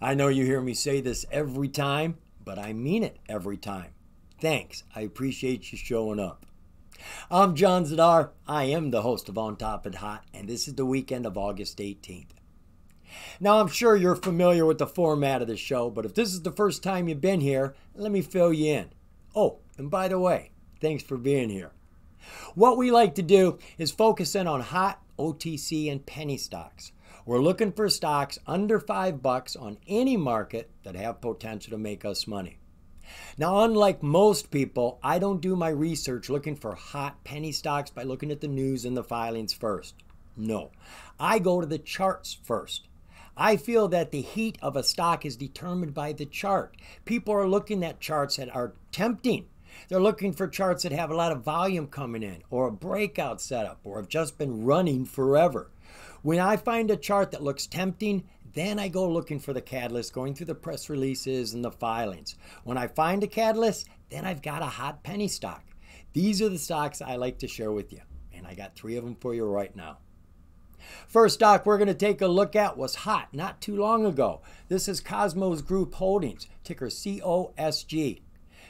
I know you hear me say this every time, but I mean it every time. Thanks. I appreciate you showing up. I'm John Zidar. I am the host of On Top and Hot, and this is the weekend of August 18th. Now, I'm sure you're familiar with the format of the show, but if this is the first time you've been here, let me fill you in. Oh, and by the way, thanks for being here. What we like to do is focus in on hot OTC and penny stocks. We're looking for stocks under $5 on any market that have potential to make us money. Now, unlike most people, I don't do my research looking for hot penny stocks by looking at the news and the filings first. No, I go to the charts first. I feel that the heat of a stock is determined by the chart. People are looking at charts that are tempting. They're looking for charts that have a lot of volume coming in, or a breakout setup, or have just been running forever. When I find a chart that looks tempting, then I go looking for the catalyst, going through the press releases and the filings. When I find a catalyst, then I've got a hot penny stock. These are the stocks I like to share with you, and I got three of them for you right now. First stock we're going to take a look at was hot not too long ago. This is Cosmos Group Holdings, ticker COSG.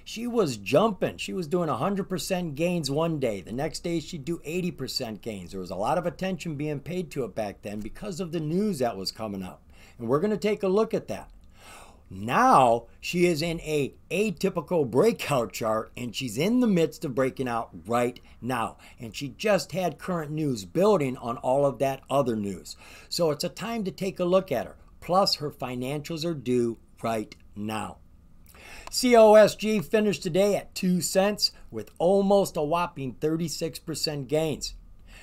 She was jumping. She was doing 100% gains one day. The next day she'd do 80% gains. There was a lot of attention being paid to it back then because of the news that was coming up. And we're going to take a look at that. Now she is in an atypical breakout chart, and she's in the midst of breaking out right now. And she just had current news building on all of that other news. So it's a time to take a look at her. Plus, her financials are due right now. COSG finished today at 2 cents with almost a whopping 36% gains.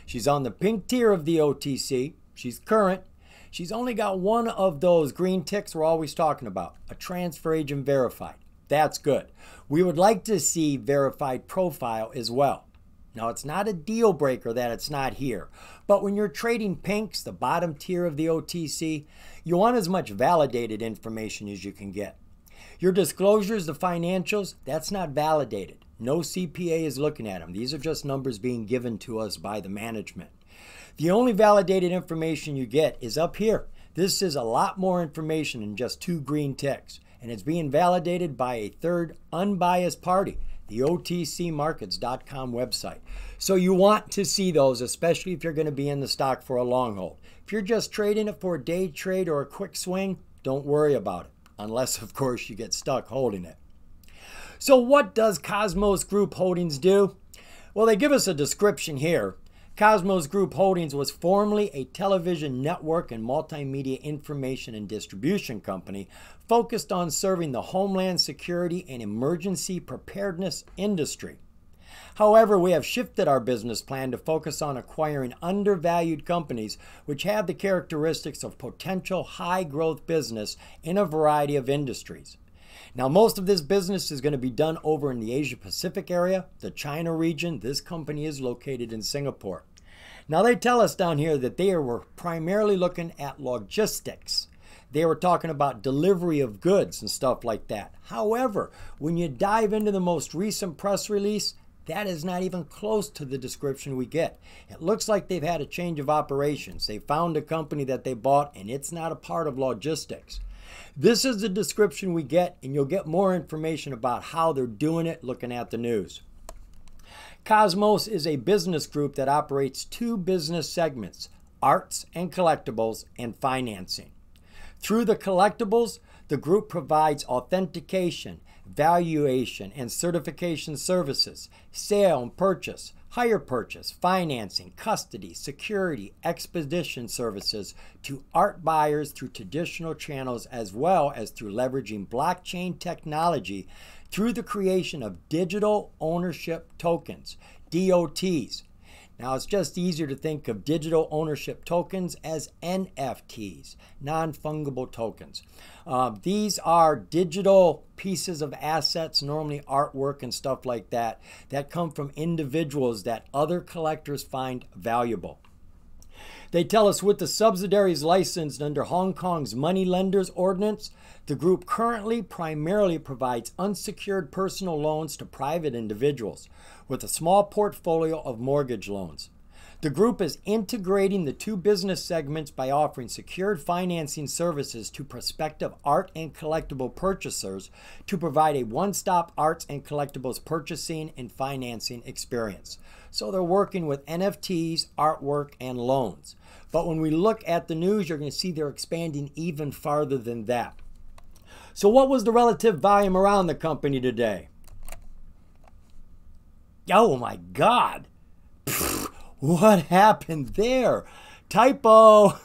She's on the pink tier of the OTC. She's current. She's only got one of those green ticks we're always talking about, a transfer agent verified. That's good. We would like to see verified profile as well. Now, it's not a deal breaker that it's not here, but when you're trading pinks, the bottom tier of the OTC, you want as much validated information as you can get. Your disclosures, the financials, that's not validated. No CPA is looking at them. These are just numbers being given to us by the management. The only validated information you get is up here. This is a lot more information than just two green ticks, and it's being validated by a third unbiased party, the OTCmarkets.com website. So you want to see those, especially if you're going to be in the stock for a long hold. If you're just trading it for a day trade or a quick swing, don't worry about it. Unless, of course, you get stuck holding it. So what does Cosmos Group Holdings do? Well, they give us a description here. Cosmos Group Holdings was formerly a television network and multimedia information and distribution company focused on serving the homeland security and emergency preparedness industry. However, we have shifted our business plan to focus on acquiring undervalued companies which have the characteristics of potential high-growth business in a variety of industries. Now, most of this business is going to be done over in the Asia-Pacific area, the China region. This company is located in Singapore. Now, they tell us down here that they were primarily looking at logistics. They were talking about delivery of goods and stuff like that. However, when you dive into the most recent press release, that is not even close to the description we get. It looks like they've had a change of operations. They found a company that they bought, and it's not a part of logistics. This is the description we get, and you'll get more information about how they're doing it looking at the news. Cosmos is a business group that operates two business segments, arts and collectibles and financing. Through the collectibles, the group provides authentication, valuation and certification services, sale and purchase, hire purchase, financing, custody, security, expedition services to art buyers through traditional channels as well as through leveraging blockchain technology through the creation of digital ownership tokens, DOTs. Now, it's just easier to think of digital ownership tokens as NFTs, non-fungible tokens. These are digital pieces of assets, normally artwork and stuff like that, that come from individuals that other collectors find valuable. They tell us with the subsidiaries licensed under Hong Kong's Money Lenders Ordinance, the group currently primarily provides unsecured personal loans to private individuals with a small portfolio of mortgage loans. The group is integrating the two business segments by offering secured financing services to prospective art and collectible purchasers to provide a one-stop arts and collectibles purchasing and financing experience. So they're working with NFTs, artwork, and loans. But when we look at the news, you're going to see they're expanding even farther than that. So what was the relative volume around the company today? Oh my God. What happened there? Typo.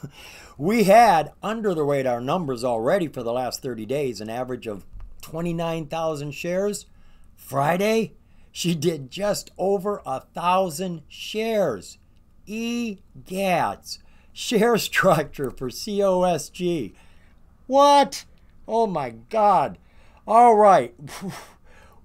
We had under the radar numbers already for the last 30 days, an average of 29,000 shares. Friday, she did just over 1,000 shares. Egads. Share structure for COSG. What? Oh my God. All right.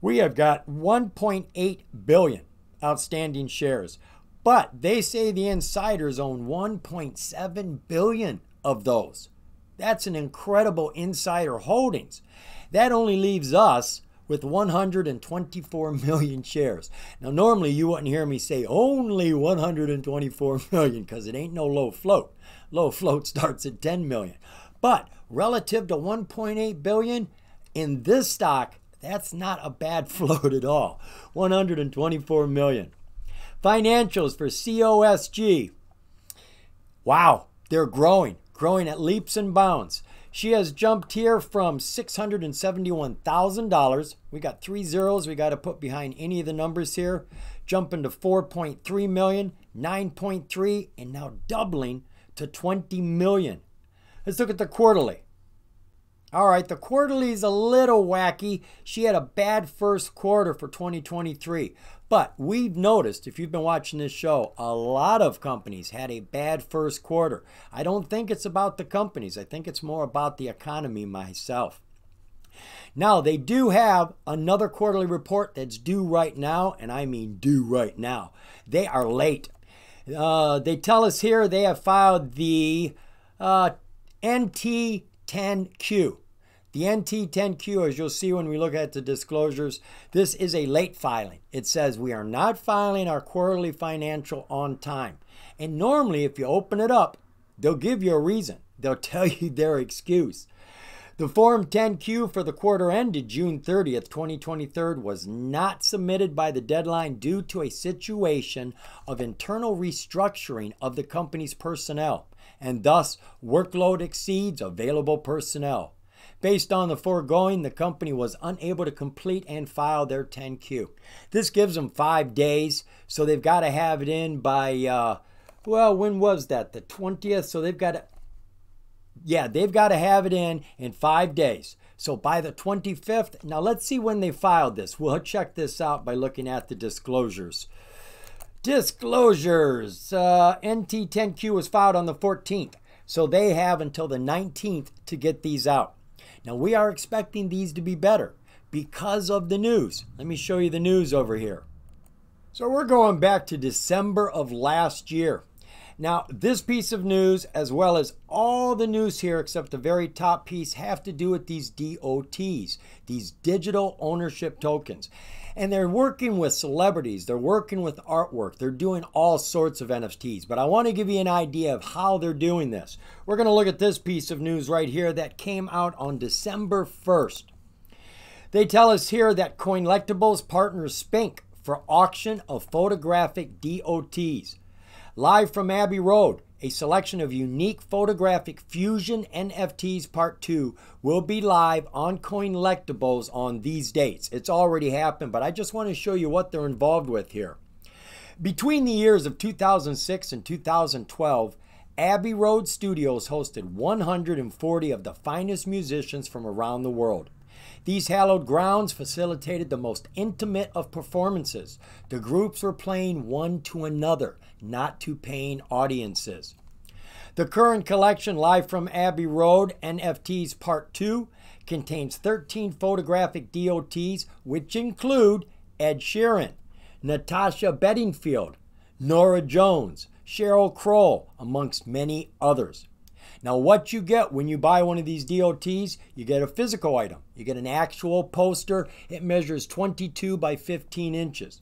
We have got 1.8 billion outstanding shares. But they say the insiders own 1.7 billion of those. That's an incredible insider holdings. That only leaves us with 124 million shares. Now, normally you wouldn't hear me say only 124 million because it ain't no low float. Low float starts at 10 million. But relative to 1.8 billion in this stock, that's not a bad float at all. 124 million. Financials for COSG. Wow, they're growing at leaps and bounds. She has jumped here from $671,000. We got three zeros we got to put behind any of the numbers here. Jumping to 4.3 million, 9.3, and now doubling to 20 million. Let's look at the quarterly. All right, the quarterly is a little wacky. She had a bad first quarter for 2023. But we've noticed, if you've been watching this show, a lot of companies had a bad first quarter. I don't think it's about the companies. I think it's more about the economy myself. Now, they do have another quarterly report that's due right now, and I mean due right now. They are late. They tell us here they have filed the NT10Q. The NT10Q, as you'll see when we look at the disclosures, this is a late filing. It says we are not filing our quarterly financial on time. And normally, if you open it up, they'll give you a reason. They'll tell you their excuse. The Form 10Q for the quarter ended June 30th, 2023 was not submitted by the deadline due to a situation of internal restructuring of the company's personnel, and thus workload exceeds available personnel. Based on the foregoing, the company was unable to complete and file their 10Q. This gives them 5 days, so they've got to have it in by, well, when was that? The 20th? So they've got to, yeah, they've got to have it in 5 days. So by the 25th, now let's see when they filed this. We'll check this out by looking at the disclosures. Disclosures, NT10Q was filed on the 14th, so they have until the 19th to get these out. Now, we are expecting these to be better because of the news. Let me show you the news over here. So we're going back to December of last year. Now, this piece of news, as well as all the news here except the very top piece, have to do with these DOTs, these digital ownership tokens. And they're working with celebrities. They're working with artwork. They're doing all sorts of NFTs. But I want to give you an idea of how they're doing this. We're going to look at this piece of news right here that came out on December 1st. They tell us here that Coinlectibles partners Spink for auction of photographic DOTs. Live from Abbey Road, a selection of unique photographic fusion NFTs part 2 will be live on Coinlectibles on these dates. It's already happened, but I just want to show you what they're involved with here. Between the years of 2006 and 2012, Abbey Road Studios hosted 140 of the finest musicians from around the world. These hallowed grounds facilitated the most intimate of performances. The groups were playing one to another, not to paying audiences. The current collection, Live from Abbey Road NFTs Part 2, contains 13 photographic DOTs, which include Ed Sheeran, Natasha Bedingfield, Nora Jones, Cheryl Crow, amongst many others. Now, what you get when you buy one of these DOTs, you get a physical item. You get an actual poster. It measures 22 by 15 inches.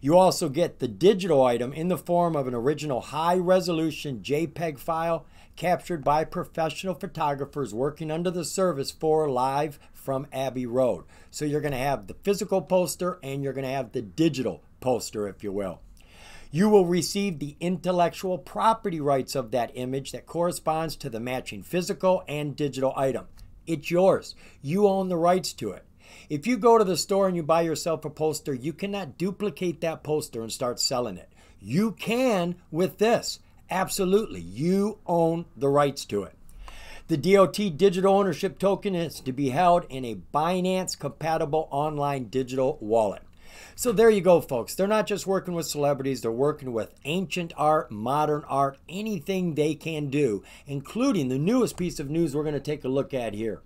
You also get the digital item in the form of an original high-resolution JPEG file captured by professional photographers working under the service for live from Abbey Road. So you're going to have the physical poster and you're going to have the digital poster, if you will. You will receive the intellectual property rights of that image that corresponds to the matching physical and digital item. It's yours. You own the rights to it. If you go to the store and you buy yourself a poster, you cannot duplicate that poster and start selling it. You can with this. Absolutely. You own the rights to it. The DOT digital ownership token is to be held in a Binance-compatible online digital wallet. So there you go, folks. They're not just working with celebrities. They're working with ancient art, modern art, anything they can do, including the newest piece of news we're going to take a look at here.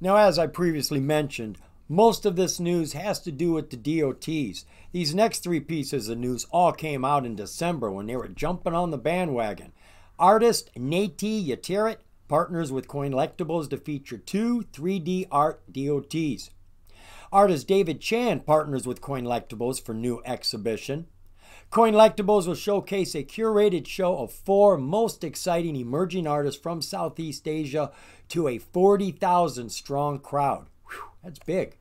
Now, as I previously mentioned, most of this news has to do with the DOTs. These next three pieces of news all came out in December when they were jumping on the bandwagon. Artist Nati Yatirat partners with Coinlectibles to feature two 3D art DOTs. Artist David Chan partners with Coinlectibles for new exhibition. Coinlectibles will showcase a curated show of four most exciting emerging artists from Southeast Asia to a 40,000 strong crowd. Whew, that's big.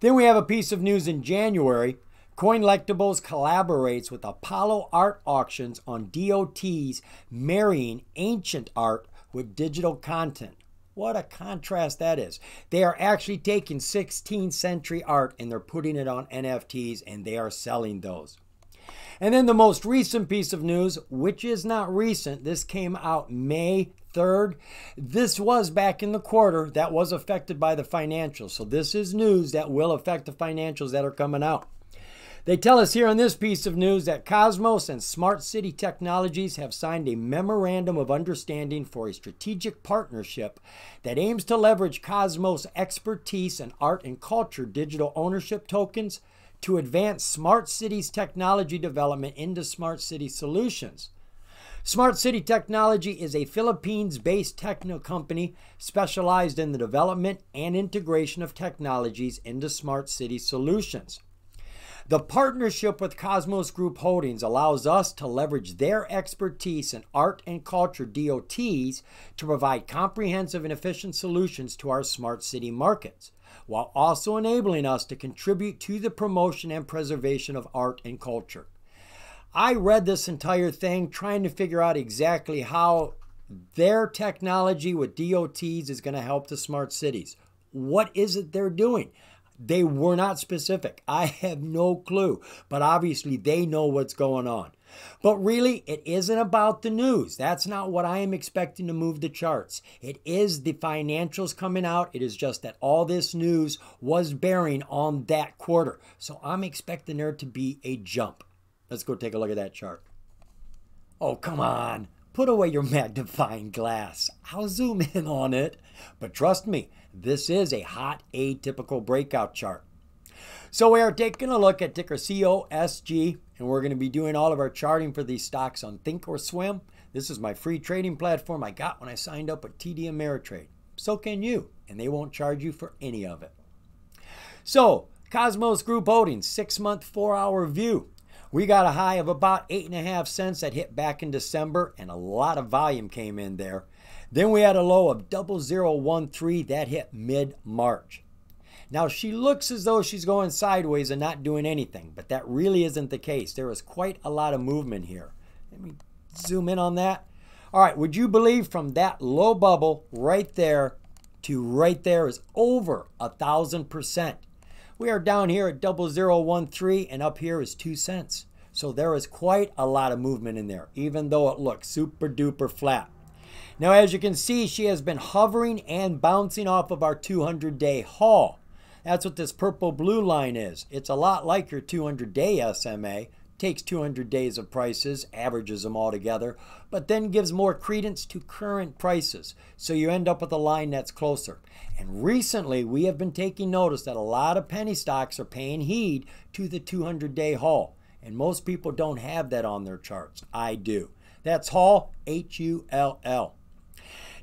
Then we have a piece of news in January. Coinlectibles collaborates with Apollo Art Auctions on DOTs marrying ancient art with digital content. What a contrast that is. They are actually taking 16th century art and they're putting it on NFTs and they are selling those. And then the most recent piece of news, which is not recent, this came out May 3rd. This was back in the quarter that was affected by the financials. So this is news that will affect the financials that are coming out. They tell us here in this piece of news that Cosmos and Smart City Technologies have signed a memorandum of understanding for a strategic partnership that aims to leverage Cosmos' expertise in art and culture digital ownership tokens to advance Smart Cities technology development into Smart City solutions. Smart City Technology is a Philippines-based techno company specialized in the development and integration of technologies into Smart City solutions. The partnership with Cosmos Group Holdings allows us to leverage their expertise in art and culture DOTs to provide comprehensive and efficient solutions to our smart city markets, while also enabling us to contribute to the promotion and preservation of art and culture. I read this entire thing trying to figure out exactly how their technology with DOTs is going to help the smart cities. What is it they're doing? They were not specific. I have no clue, but obviously they know what's going on. But really, it isn't about the news. That's not what I am expecting to move the charts. It is the financials coming out. It is just that all this news was bearing on that quarter. So I'm expecting there to be a jump. Let's go take a look at that chart. Oh, come on. Put away your magnifying glass. I'll zoom in on it. But trust me, this is a hot atypical breakout chart. So we are taking a look at ticker COSG, and we're going to be doing all of our charting for these stocks on Thinkorswim. This is my free trading platform I got when I signed up with TD Ameritrade. So can you, and they won't charge you for any of it. So Cosmos Group Holdings, 6-month, 4-hour view. We got a high of about 8.5 cents that hit back in December, and a lot of volume came in there. Then we had a low of 0013 that hit mid-March. Now, she looks as though she's going sideways and not doing anything, but that really isn't the case. There is quite a lot of movement here. Let me zoom in on that. All right, would you believe from that low bubble right there to right there is over 1,000%. We are down here at 0013 and up here is 2 cents. So there is quite a lot of movement in there, even though it looks super duper flat. Now, as you can see, she has been hovering and bouncing off of our 200-day haul. That's what this purple blue line is. It's a lot like your 200-day SMA. Takes 200 days of prices, averages them all together, but then gives more credence to current prices. So you end up with a line that's closer. And recently, we have been taking notice that a lot of penny stocks are paying heed to the 200-day haul. And most people don't have that on their charts. I do. That's Hull, H-U-L-L.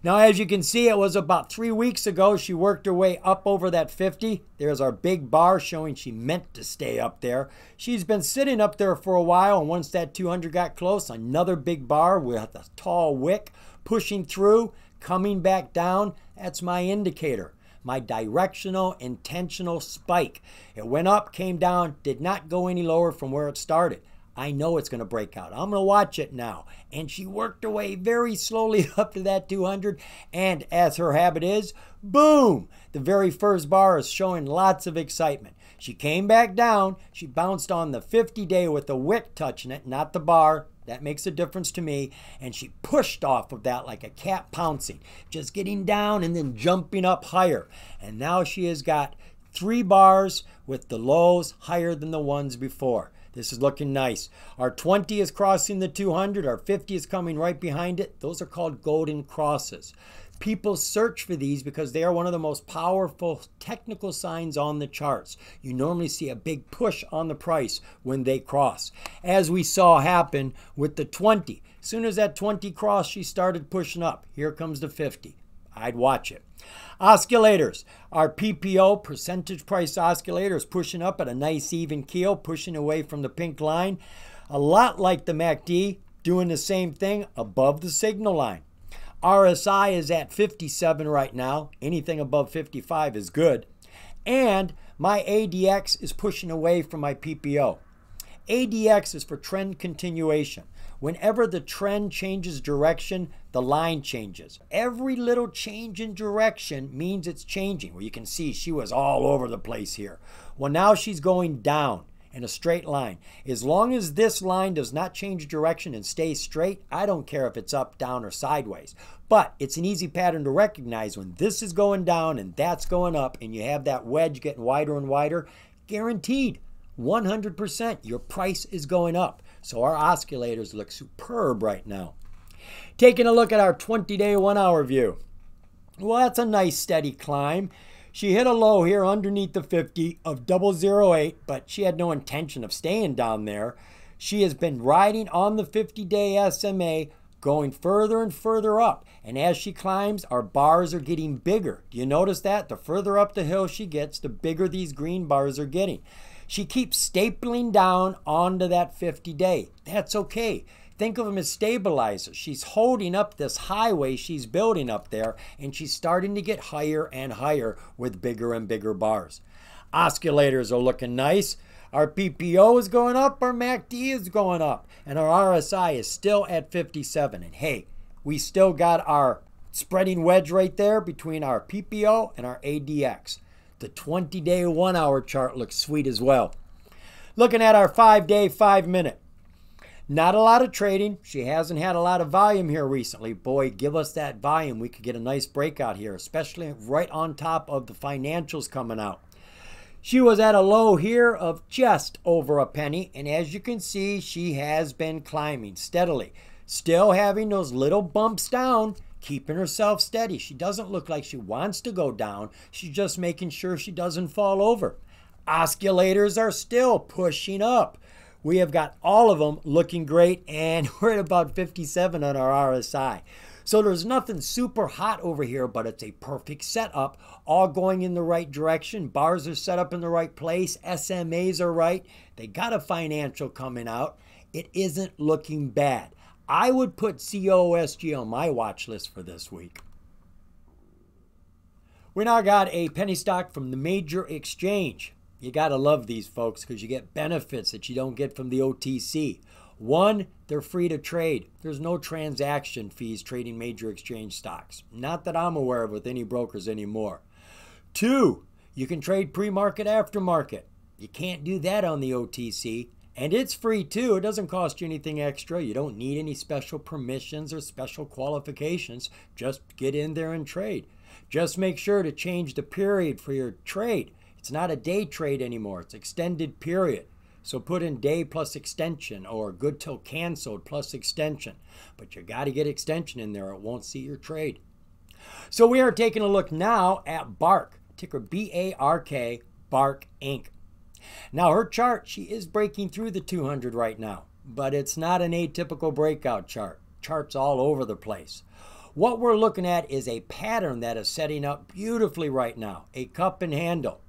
Now, as you can see, it was about 3 weeks ago she worked her way up over that 50. There's our big bar showing she meant to stay up there. She's been sitting up there for a while, and once that 200 got close, another big bar with a tall wick, pushing through, coming back down. That's my indicator, my directional, intentional spike. It went up, came down, did not go any lower from where it started. I know it's going to break out. I'm going to watch it now. And she worked her way very slowly up to that 200. And as her habit is, boom! The very first bar is showing lots of excitement. She came back down. She bounced on the 50-day with the wick touching it, not the bar. That makes a difference to me. And she pushed off of that like a cat pouncing, just getting down and then jumping up higher. And now she has got 3 bars with the lows higher than the ones before. This is looking nice. Our 20 is crossing the 200. Our 50 is coming right behind it. Those are called golden crosses. People search for these because they are one of the most powerful technical signs on the charts. You normally see a big push on the price when they cross, as we saw happen with the 20. As soon as that 20 crossed, she started pushing up. Here comes the 50. I'd watch it. Oscillators. Our PPO, percentage price oscillator, is pushing up at a nice even keel, pushing away from the pink line. A lot like the MACD, doing the same thing above the signal line. RSI is at 57 right now. Anything above 55 is good. And my ADX is pushing away from my PPO. ADX is for trend continuation. Whenever the trend changes direction, the line changes. Every little change in direction means it's changing. Well, you can see she was all over the place here. Well, now she's going down in a straight line. As long as this line does not change direction and stays straight, I don't care if it's up, down, or sideways. But it's an easy pattern to recognize when this is going down and that's going up, and you have that wedge getting wider and wider. Guaranteed, 100%, your price is going up. So our oscillators look superb right now. Taking a look at our 20-day, 1-hour view. Well, that's a nice steady climb. She hit a low here underneath the 50 of 008, but she had no intention of staying down there. She has been riding on the 50-day SMA, going further and further up. And as she climbs, our bars are getting bigger. Do you notice that? The further up the hill she gets, the bigger these green bars are getting. She keeps stapling down onto that 50-day. That's okay. Think of them as stabilizers. She's holding up this highway she's building up there, and she's starting to get higher and higher with bigger and bigger bars. Oscillators are looking nice. Our PPO is going up, our MACD is going up, and our RSI is still at 57. And hey, we still got our spreading wedge right there between our PPO and our ADX. The 20-day, 1-hour chart looks sweet as well. Looking at our 5-day, 5-minute. Not a lot of trading. She hasn't had a lot of volume here recently. Boy, give us that volume. We could get a nice breakout here, especially right on top of the financials coming out. She was at a low here of just over a penny, and as you can see, she has been climbing steadily. Still having those little bumps down, keeping herself steady. She doesn't look like she wants to go down. She's just making sure she doesn't fall over. Oscillators are still pushing up. We have got all of them looking great, and we're at about 57 on our RSI. So there's nothing super hot over here, but it's a perfect setup, all going in the right direction. Bars are set up in the right place. SMAs are right. They got a financial coming out. It isn't looking bad. I would put COSG on my watch list for this week. We now got a penny stock from the major exchange. You got to love these folks because you get benefits that you don't get from the OTC. One, they're free to trade. There's no transaction fees trading major exchange stocks. Not that I'm aware of with any brokers anymore. Two, you can trade pre-market, aftermarket. You can't do that on the OTC. And it's free too. It doesn't cost you anything extra. You don't need any special permissions or special qualifications. Just get in there and trade. Just make sure to change the period for your trade. It's not a day trade anymore. It's extended period. So put in day plus extension or good till canceled plus extension. But you got to get extension in there. It won't see your trade. So we are taking a look now at Bark, ticker BARK, Bark Inc. Now her chart, she is breaking through the 200 right now, but it's not an atypical breakout chart. Charts all over the place. What we're looking at is a pattern that is setting up beautifully right now, a cup and handle.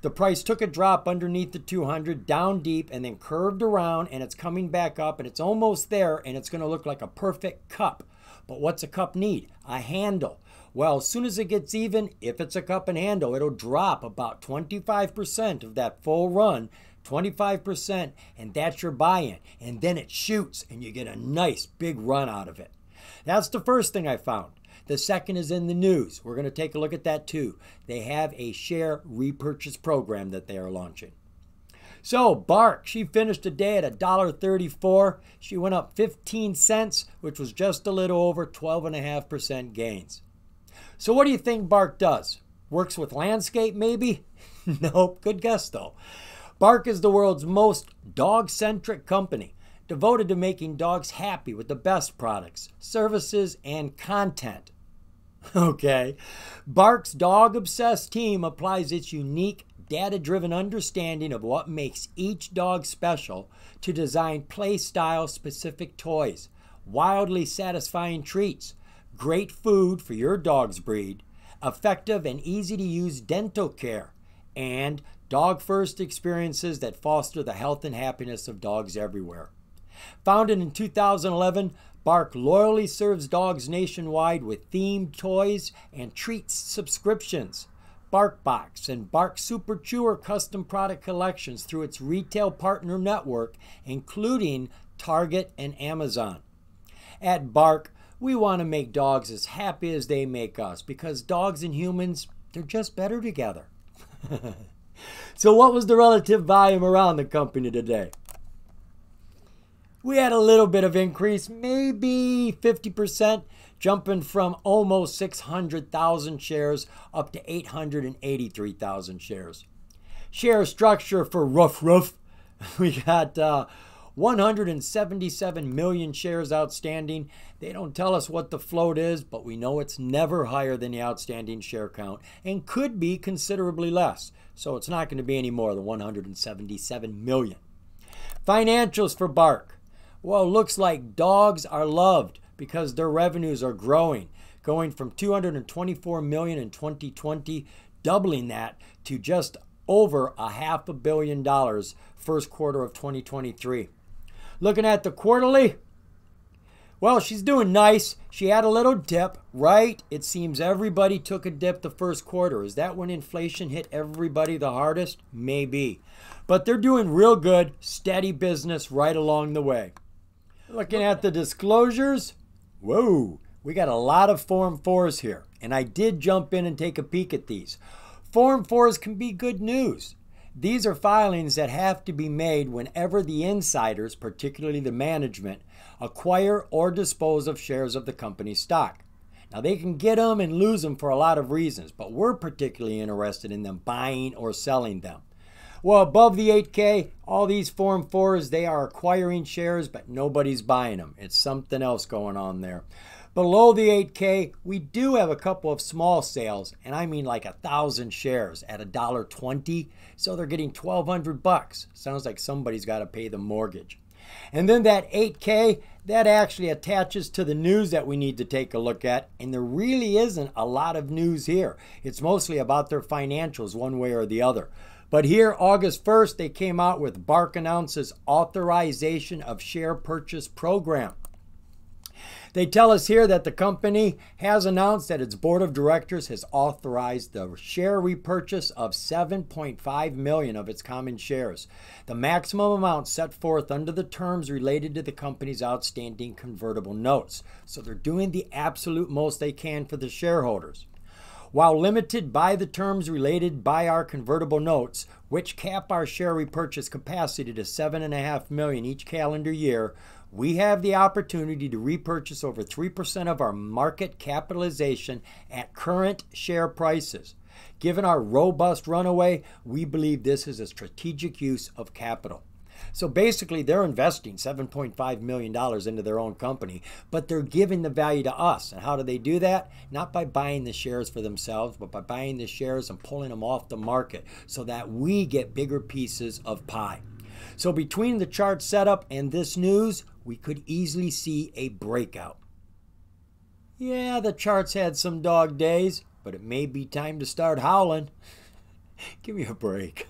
The price took a drop underneath the 200 down deep and then curved around, and it's coming back up and it's almost there, and it's going to look like a perfect cup. But what's a cup need? A handle. Well, as soon as it gets even, if it's a cup and handle, it'll drop about 25% of that full run, 25%, and that's your buy-in. And then it shoots and you get a nice big run out of it. That's the first thing I found. The second is in the news. We're going to take a look at that too. They have a share repurchase program that they are launching. So Bark, she finished the day at $1.34. She went up 15 cents, which was just a little over 12.5% gains. So what do you think Bark does? Works with landscape maybe? Nope, good guess though. Bark is the world's most dog-centric company, devoted to making dogs happy with the best products, services, and content. Okay, Bark's dog-obsessed team applies its unique data-driven understanding of what makes each dog special to design play-style-specific toys, wildly satisfying treats, great food for your dog's breed, effective and easy-to-use dental care, and dog-first experiences that foster the health and happiness of dogs everywhere. Founded in 2011, Bark loyally serves dogs nationwide with themed toys and treats subscriptions, BarkBox and Bark Super Chewer custom product collections through its retail partner network, including Target and Amazon. At Bark, we want to make dogs as happy as they make us, because dogs and humans, they're just better together. So what was the relative volume around the company today? We had a little bit of increase, maybe 50%, jumping from almost 600,000 shares up to 883,000 shares. Share structure for Ruff. We got 177 million shares outstanding. They don't tell us what the float is, but we know it's never higher than the outstanding share count and could be considerably less. So it's not going to be any more than 177 million. Financials for Bark. Well, looks like dogs are loved because their revenues are growing, going from 224 million in 2020, doubling that to just over $500 million first quarter of 2023. Looking at the quarterly, well, she's doing nice. She had a little dip, right? It seems everybody took a dip the first quarter. Is that when inflation hit everybody the hardest? Maybe. But they're doing real good, steady business right along the way. Looking at the disclosures, whoa, we got a lot of Form 4s here, and I did jump in and take a peek at these. Form 4s can be good news. These are filings that have to be made whenever the insiders, particularly the management, acquire or dispose of shares of the company's stock. Now, they can get them and lose them for a lot of reasons, but we're particularly interested in them buying or selling them. Well, above the 8K, all these Form 4s, they are acquiring shares, but nobody's buying them. It's something else going on there. Below the 8K, we do have a couple of small sales, and I mean like 1,000 shares at $1.20, so they're getting $1,200 bucks. Sounds like somebody's got to pay the mortgage. And then that 8K, that actually attaches to the news that we need to take a look at, and there really isn't a lot of news here. It's mostly about their financials one way or the other. But here, August 1st, they came out with Bark announces authorization of share purchase program. They tell us here that the company has announced that its board of directors has authorized the share repurchase of 7.5 million of its common shares, the maximum amount set forth under the terms related to the company's outstanding convertible notes. So they're doing the absolute most they can for the shareholders. While limited by the terms related by our convertible notes, which cap our share repurchase capacity to 7.5 million each calendar year, we have the opportunity to repurchase over 3% of our market capitalization at current share prices. Given our robust runway, we believe this is a strategic use of capital. So basically, they're investing $7.5 million into their own company, but they're giving the value to us. And how do they do that? Not by buying the shares for themselves, but by buying the shares and pulling them off the market so that we get bigger pieces of pie. So between the chart setup and this news, we could easily see a breakout. Yeah, the charts had some dog days, but it may be time to start howling. Give me a break.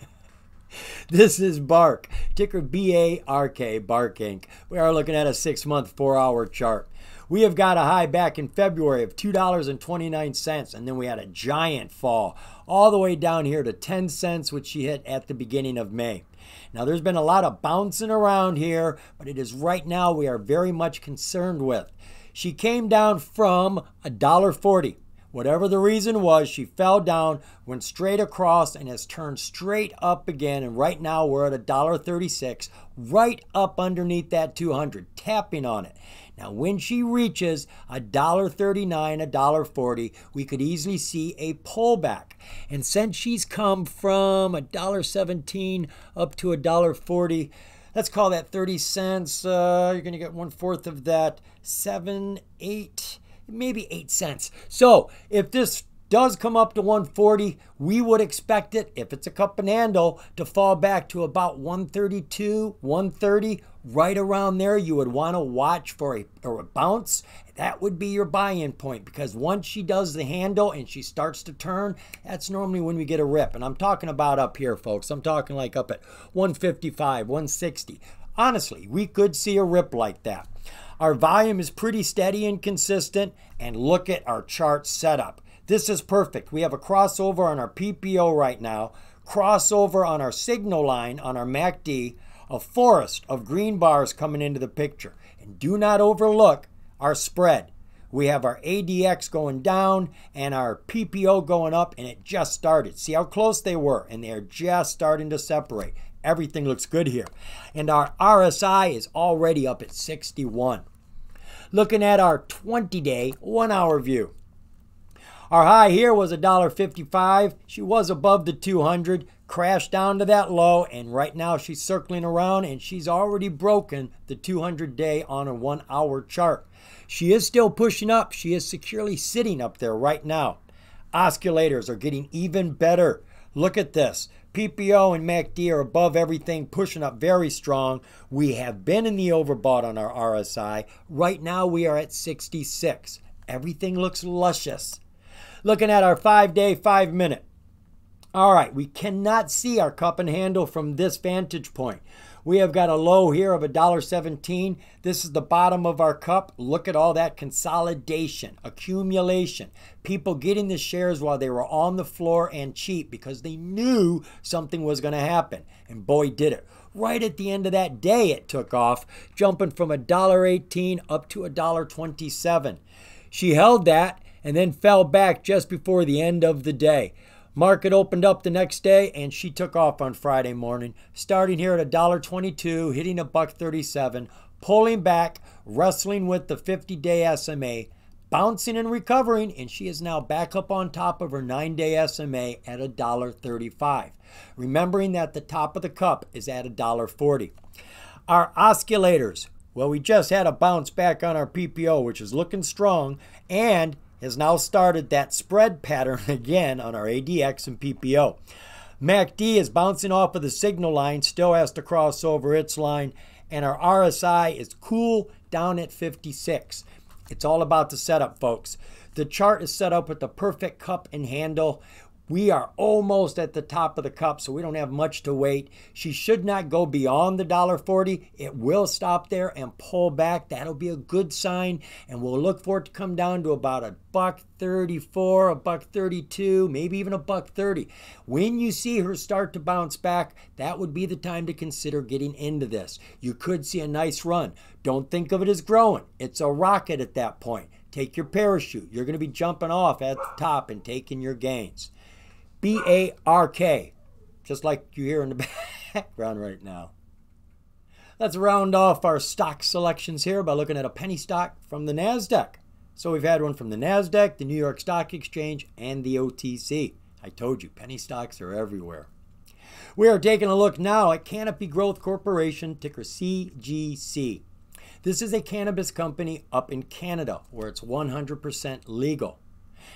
This is Bark, ticker BARK, Bark Inc. We are looking at a 6-month, 4-hour chart. We have got a high back in February of $2.29, and then we had a giant fall all the way down here to 10 cents, which she hit at the beginning of May. Now, there's been a lot of bouncing around here, but it is right now we are very much concerned with. She came down from $1.40. Whatever the reason was, she fell down, went straight across, and has turned straight up again. And right now we're at $1.36, right up underneath that 200, tapping on it. Now, when she reaches $1.39, $1.40, we could easily see a pullback. And since she's come from $1.17 up to $1.40, let's call that 30 cents. You're going to get 1/4 of that, 7, 8. Maybe 8 cents. So if this does come up to 140, we would expect it, if it's a cup and handle, to fall back to about 132, 130, right around there. You would want to watch for a bounce. That would be your buy-in point, because once she does the handle and she starts to turn, that's normally when we get a rip. And I'm talking about up here, folks. I'm talking like up at 155, 160. Honestly, we could see a rip like that. Our volume is pretty steady and consistent, and look at our chart setup. This is perfect. We have a crossover on our PPO right now, crossover on our signal line, on our MACD, a forest of green bars coming into the picture. And do not overlook our spread. We have our ADX going down and our PPO going up, and it just started. See how close they were, and they're just starting to separate. Everything looks good here. And our RSI is already up at 61. Looking at our 20-day, 1-hour view. Our high here was $1.55. She was above the 200, crashed down to that low, and right now she's circling around, and she's already broken the 200-day on a 1-hour chart. She is still pushing up. She is securely sitting up there right now. Oscillators are getting even better. Look at this. PPO and MACD are above everything, pushing up very strong. We have been in the overbought on our RSI. Right now we are at 66. Everything looks luscious. Looking at our 5-day, 5-minute. All right, we cannot see our cup and handle from this vantage point. We have got a low here of $1.17. This is the bottom of our cup. Look at all that consolidation, accumulation, people getting the shares while they were on the floor and cheap because they knew something was going to happen. And boy, did it. Right at the end of that day, it took off, jumping from $1.18 up to $1.27. She held that and then fell back just before the end of the day. Market opened up the next day, and she took off on Friday morning, starting here at $1.22, hitting $1.37, pulling back, wrestling with the 50-day SMA, bouncing and recovering, and she is now back up on top of her 9-day SMA at $1.35. Remembering that the top of the cup is at $1.40. Our oscillators, well, we just had a bounce back on our PPO, which is looking strong, and has now started that spread pattern again on our ADX and PPO. MACD is bouncing off of the signal line, still has to cross over its line, and our RSI is cool down at 56. It's all about the setup, folks. The chart is set up with the perfect cup and handle. We are almost at the top of the cup, so we don't have much to wait. She should not go beyond the $1.40. It will stop there and pull back. That'll be a good sign, and we'll look for it to come down to about $1.34, $1.32, maybe even $1.30. When you see her start to bounce back, that would be the time to consider getting into this. You could see a nice run. Don't think of it as growing. It's a rocket at that point. Take your parachute. You're going to be jumping off at the top and taking your gains. BARK, just like you hear in the background right now. Let's round off our stock selections here by looking at a penny stock from the NASDAQ. So we've had one from the NASDAQ, the New York Stock Exchange, and the OTC. I told you, penny stocks are everywhere. We are taking a look now at Canopy Growth Corporation, ticker CGC. This is a cannabis company up in Canada where it's 100% legal.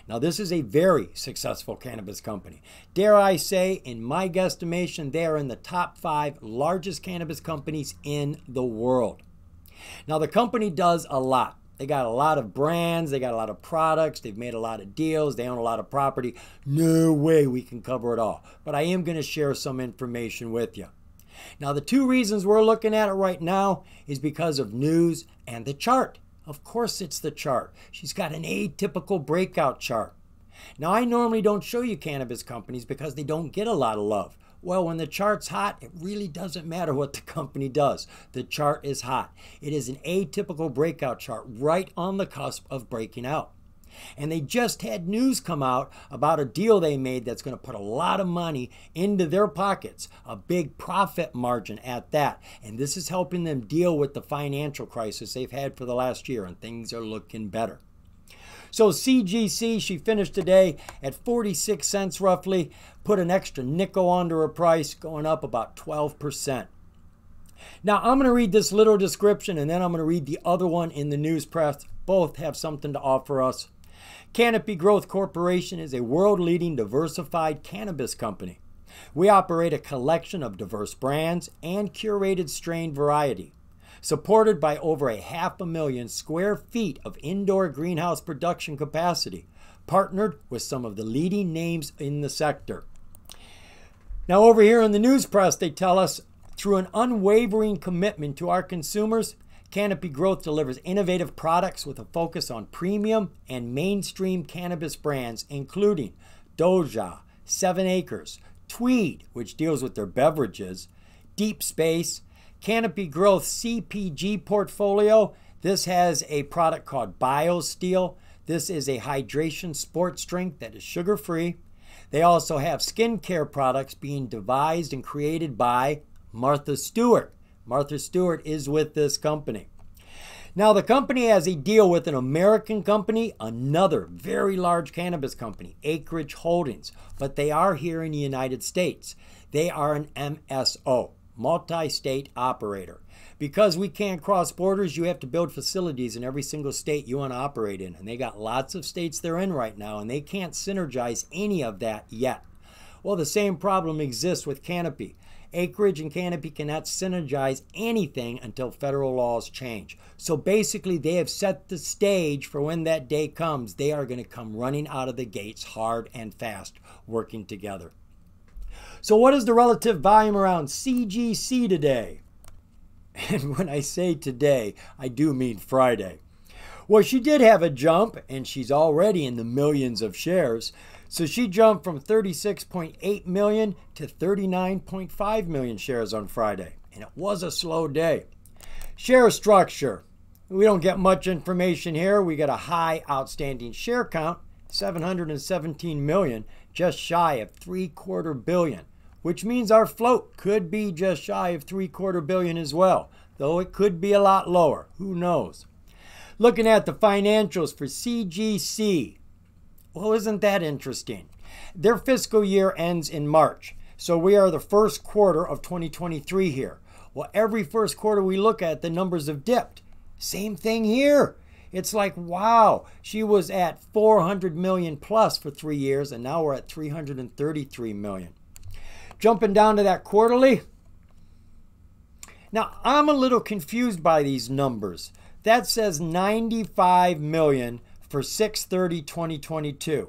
Now, this is a very successful cannabis company. Dare I say, in my guesstimation, they are in the top 5 largest cannabis companies in the world. Now, the company does a lot. They got a lot of brands, they got a lot of products, they've made a lot of deals, they own a lot of property. No way we can cover it all. But I am going to share some information with you. Now, the two reasons we're looking at it right now is because of news and the chart. Of course it's the chart. She's got an atypical breakout chart. Now, I normally don't show you cannabis companies because they don't get a lot of love. Well, when the chart's hot, it really doesn't matter what the company does. The chart is hot. It is an atypical breakout chart right on the cusp of breaking out. And they just had news come out about a deal they made that's going to put a lot of money into their pockets, a big profit margin at that. And this is helping them deal with the financial crisis they've had for the last year, and things are looking better. So CGC, she finished today at 46 cents roughly, put an extra nickel onto her price, going up about 12%. Now, I'm going to read this little description, and then I'm going to read the other one in the news press. Both have something to offer us. Canopy Growth Corporation is a world-leading diversified cannabis company. We operate a collection of diverse brands and curated strain variety, supported by over 500,000 square feet of indoor greenhouse production capacity, partnered with some of the leading names in the sector. Now, over here in the news press, they tell us, through an unwavering commitment to our consumers, Canopy Growth delivers innovative products with a focus on premium and mainstream cannabis brands, including Doja, 7 Acres, Tweed, which deals with their beverages, Deep Space, Canopy Growth CPG portfolio. This has a product called BioSteel. This is a hydration sports drink that is sugar-free. They also have skincare products being devised and created by Martha Stewart. Martha Stewart is with this company. Now, the company has a deal with an American company, another very large cannabis company, Acreage Holdings, but they are here in the United States. They are an MSO, multi-state operator. Because we can't cross borders, you have to build facilities in every single state you want to operate in. And they got lots of states they're in right now, and they can't synergize any of that yet. Well, the same problem exists with Canopy. Acreage and Canopy cannot synergize anything until federal laws change. So basically, they have set the stage for when that day comes. They are going to come running out of the gates hard and fast, working together. So what is the relative volume around CGC today? And when I say today, I do mean Friday. Well, she did have a jump, and she's already in the millions of shares. So she jumped from 36.8 million to 39.5 million shares on Friday. And it was a slow day. Share structure. We don't get much information here. We got a high outstanding share count, 717 million, just shy of 750 million, which means our float could be just shy of 750 million as well, though it could be a lot lower. Who knows? Looking at the financials for CGC, well, isn't that interesting? Their fiscal year ends in March, so we are the first quarter of 2023 here. Well, every first quarter we look at, the numbers have dipped. Same thing here. It's like, wow, she was at 400 million plus for 3 years, and now we're at 333 million. Jumping down to that quarterly. Now, I'm a little confused by these numbers. That says 95 million for 6/30/2022.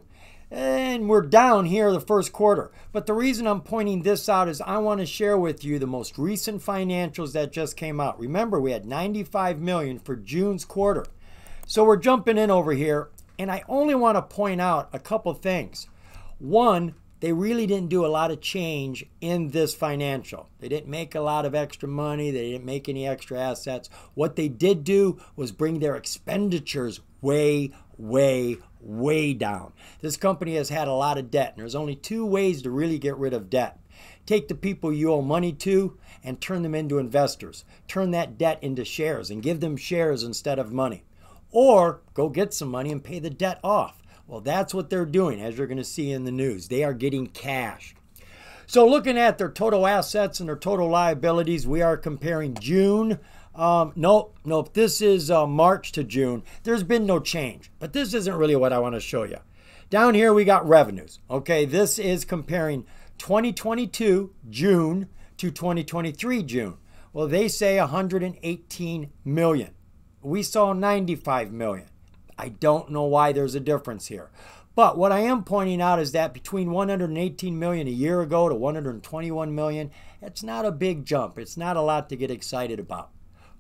And we're down here the first quarter. But the reason I'm pointing this out is I want to share with you the most recent financials that just came out. Remember, we had 95 million for June's quarter. So we're jumping in over here, and I only want to point out a couple things. One, they really didn't do a lot of change in this financial. They didn't make a lot of extra money. They didn't make any extra assets. What they did do was bring their expenditures way, way, way down. This company has had a lot of debt, and there's only two ways to really get rid of debt. Take the people you owe money to and turn them into investors. Turn that debt into shares and give them shares instead of money. Or go get some money and pay the debt off. Well, that's what they're doing, as you're going to see in the news. They are getting cash. So looking at their total assets and their total liabilities, we are comparing June. This is March to June. There's been no change, but this isn't really what I want to show you. Down here, we got revenues. Okay, this is comparing 2022 June to 2023 June. Well, they say 118 million. we saw 95 million. I don't know why there's a difference here. But what I am pointing out is that between 118 million a year ago to 121 million, it's not a big jump. It's not a lot to get excited about.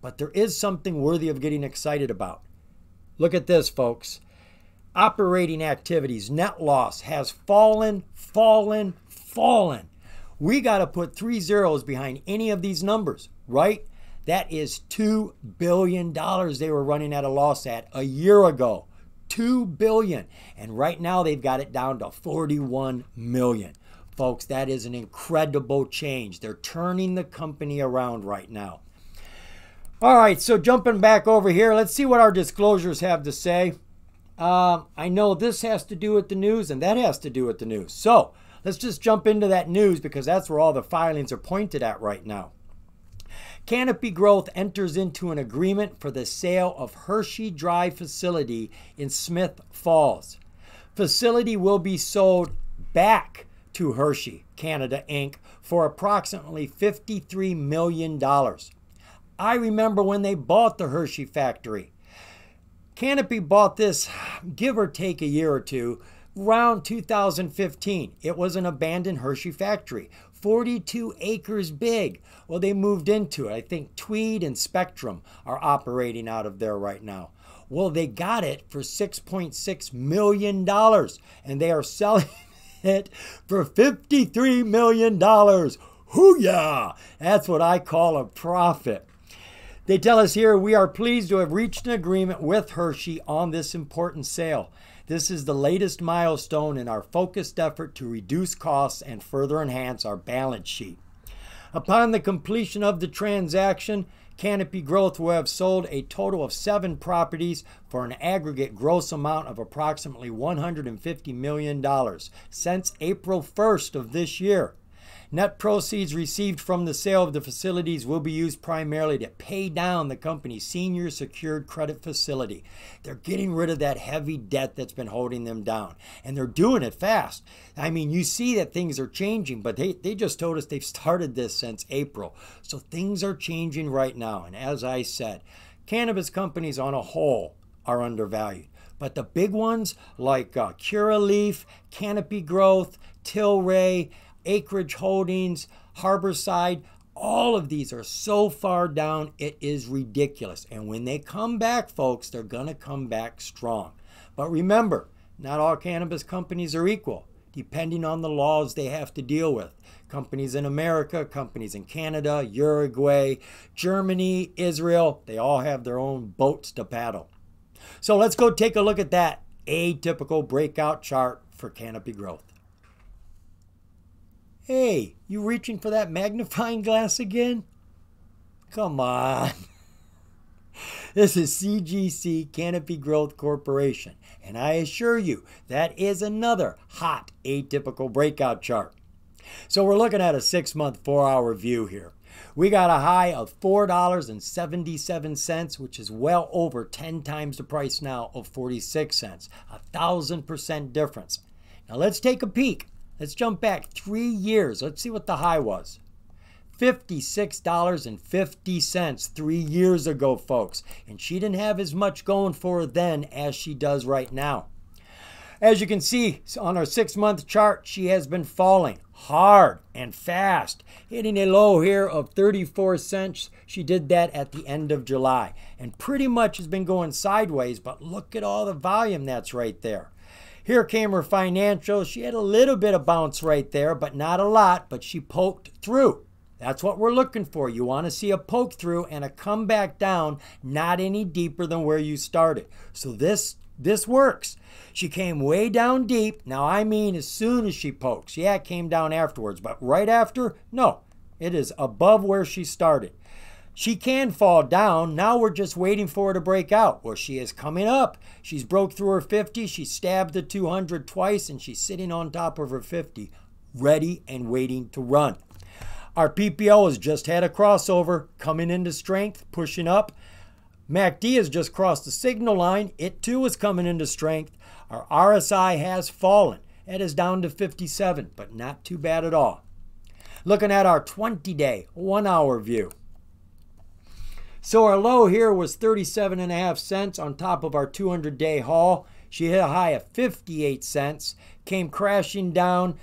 But there is something worthy of getting excited about. Look at this, folks. Operating activities, net loss has fallen. We got to put three zeros behind any of these numbers, right? That is $2 billion they were running at a loss at a year ago. $2 billion. And right now they've got it down to $41 million. Folks, that is an incredible change. They're turning the company around right now. All right, so jumping back over here, let's see what our disclosures have to say. I know this has to do with the news and that has to do with the news. So let's just jump into that news because that's where all the filings are pointed at right now. Canopy Growth enters into an agreement for the sale of Hershey Dry facility in Smith Falls. Facility will be sold back to Hershey Canada Inc. for approximately $53 million. I remember when they bought the Hershey factory. Canopy bought this, give or take a year or two, around 2015. It was an abandoned Hershey factory. 42 acres big. Well, they moved into it. I think Tweed and Spectrum are operating out of there right now. Well, they got it for $6.6 million, and they are selling it for $53 million. Hoo-yah! That's what I call a profit. They tell us here, we are pleased to have reached an agreement with Hershey on this important sale. This is the latest milestone in our focused effort to reduce costs and further enhance our balance sheet. Upon the completion of the transaction, Canopy Growth will have sold a total of 7 properties for an aggregate gross amount of approximately $150 million since April 1st of this year. Net proceeds received from the sale of the facilities will be used primarily to pay down the company's senior secured credit facility. They're getting rid of that heavy debt that's been holding them down, and they're doing it fast. I mean, you see that things are changing, but they just told us they've started this since April. So things are changing right now, and as I said, cannabis companies on a whole are undervalued. But the big ones like Curaleaf, Canopy Growth, Tilray, Acreage Holdings, Harborside, all of these are so far down, it is ridiculous. And when they come back, folks, they're going to come back strong. But remember, not all cannabis companies are equal, depending on the laws they have to deal with. Companies in America, companies in Canada, Uruguay, Germany, Israel, they all have their own boats to paddle. So let's go take a look at that atypical breakout chart for Canopy Growth. Hey, you reaching for that magnifying glass again? Come on. This is CGC, Canopy Growth Corporation. And I assure you, that is another hot atypical breakout chart. So we're looking at a 6-month, 4-hour view here. We got a high of $4.77, which is well over 10 times the price now of 46 cents. 1,000% difference. Now let's take a peek. Let's jump back 3 years. Let's see what the high was. $56.50 3 years ago, folks. And she didn't have as much going for her then as she does right now. As you can see on our 6-month chart, she has been falling hard and fast, hitting a low here of 34 cents. She did that at the end of July and pretty much has been going sideways, but look at all the volume that's right there. Here came her financials. She had a little bit of bounce right there, but not a lot, but she poked through. That's what we're looking for. You want to see a poke through and a comeback down, not any deeper than where you started. So this works. She came way down deep. Now, I mean as soon as she pokes. Yeah, it came down afterwards, but right after, no. It is above where she started. She can fall down. Now we're just waiting for her to break out. Well, she is coming up. She's broke through her 50. She stabbed the 200 twice, and she's sitting on top of her 50, ready and waiting to run. Our PPO has just had a crossover, coming into strength, pushing up. MACD has just crossed the signal line. It, too, is coming into strength. Our RSI has fallen. It is down to 57, but not too bad at all. Looking at our 20-day, 1-hour view. So our low here was 37.5 cents on top of our 200-day haul. She hit a high of 58 cents, came crashing down,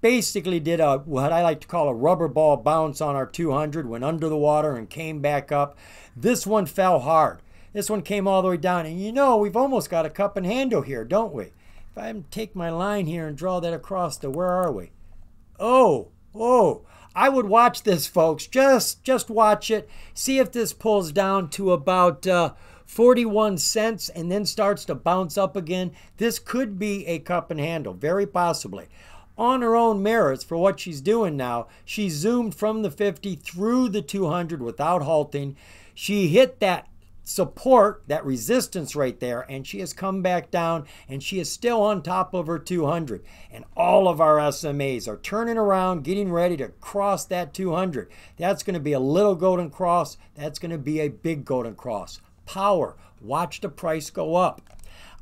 basically did a what I like to call a rubber ball bounce on our 200, went under the water and came back up. This one fell hard. This one came all the way down. And you know, we've almost got a cup and handle here, don't we? If I take my line here and draw that across to where are we? Oh, I would watch this, folks. Just watch it. See if this pulls down to about 41 cents and then starts to bounce up again. This could be a cup and handle, very possibly. On her own merits for what she's doing now, she zoomed from the 50 through the 200 without halting. She hit that support, that resistance right there, and she has come back down, and she is still on top of her 200. And all of our SMAs are turning around, getting ready to cross that 200. That's going to be a little golden cross. That's going to be a big golden cross. Power. Watch the price go up.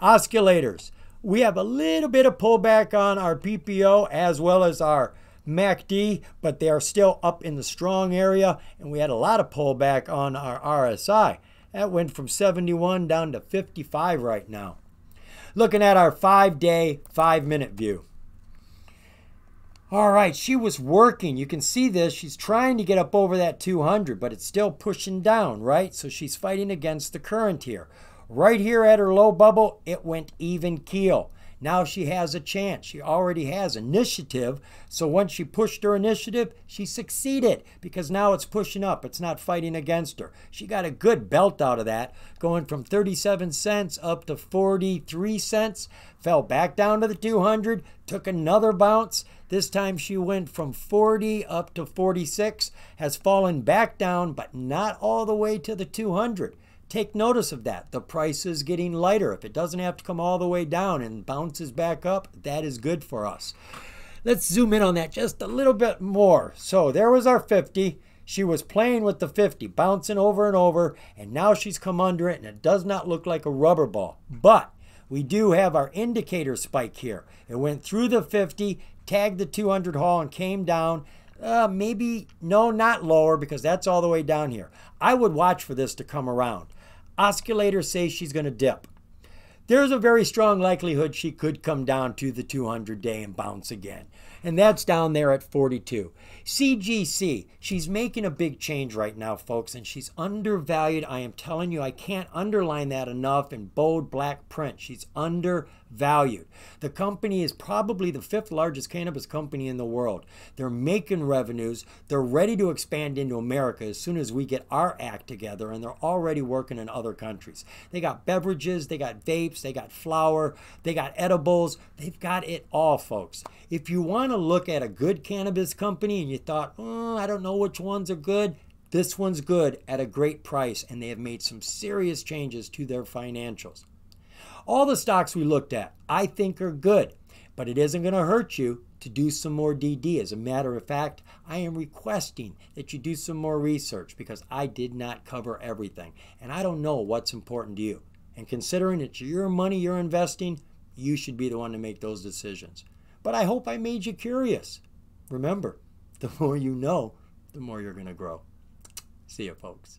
Oscillators. We have a little bit of pullback on our PPO as well as our MACD, but they are still up in the strong area, and we had a lot of pullback on our RSI. That went from 71 down to 55 right now. Looking at our 5-day, 5-minute view. All right, she was working. You can see this. She's trying to get up over that 200, but it's still pushing down, right? So she's fighting against the current here. Right here at her low bubble, it went even keel. Now she has a chance. She already has initiative. So once she pushed her initiative, she succeeded because now it's pushing up. It's not fighting against her. She got a good belt out of that, going from 37 cents up to 43 cents, fell back down to the 200, took another bounce. This time she went from 40 up to 46, has fallen back down, but not all the way to the 200. Take notice of that. The price is getting lighter. If it doesn't have to come all the way down and bounces back up, that is good for us. Let's zoom in on that just a little bit more. So there was our 50. She was playing with the 50, bouncing over and over, and now she's come under it, and it does not look like a rubber ball. But we do have our indicator spike here. It went through the 50, tagged the 200 haul, and came down. Maybe, no, not lower because that's all the way down here. I would watch for this to come around. Oscillators say she's going to dip. There's a very strong likelihood she could come down to the 200-day and bounce again. And that's down there at 42. CGC, she's making a big change right now, folks, and she's undervalued. I am telling you, I can't underline that enough in bold black print. She's undervalued. The company is probably the 5th largest cannabis company in the world. They're making revenues. They're ready to expand into America as soon as we get our act together, and they're already working in other countries. They got beverages, they got vapes, they got flour, they got edibles. They've got it all, folks. If you want to look at a good cannabis company and you thought, I don't know which ones are good, this one's good at a great price, and they have made some serious changes to their financials. All the stocks we looked at, I think are good, but it isn't going to hurt you to do some more DD. As a matter of fact, I am requesting that you do some more research because I did not cover everything, and I don't know what's important to you. And considering it's your money you're investing, you should be the one to make those decisions. But I hope I made you curious. Remember, the more you know, the more you're going to grow. See you, folks.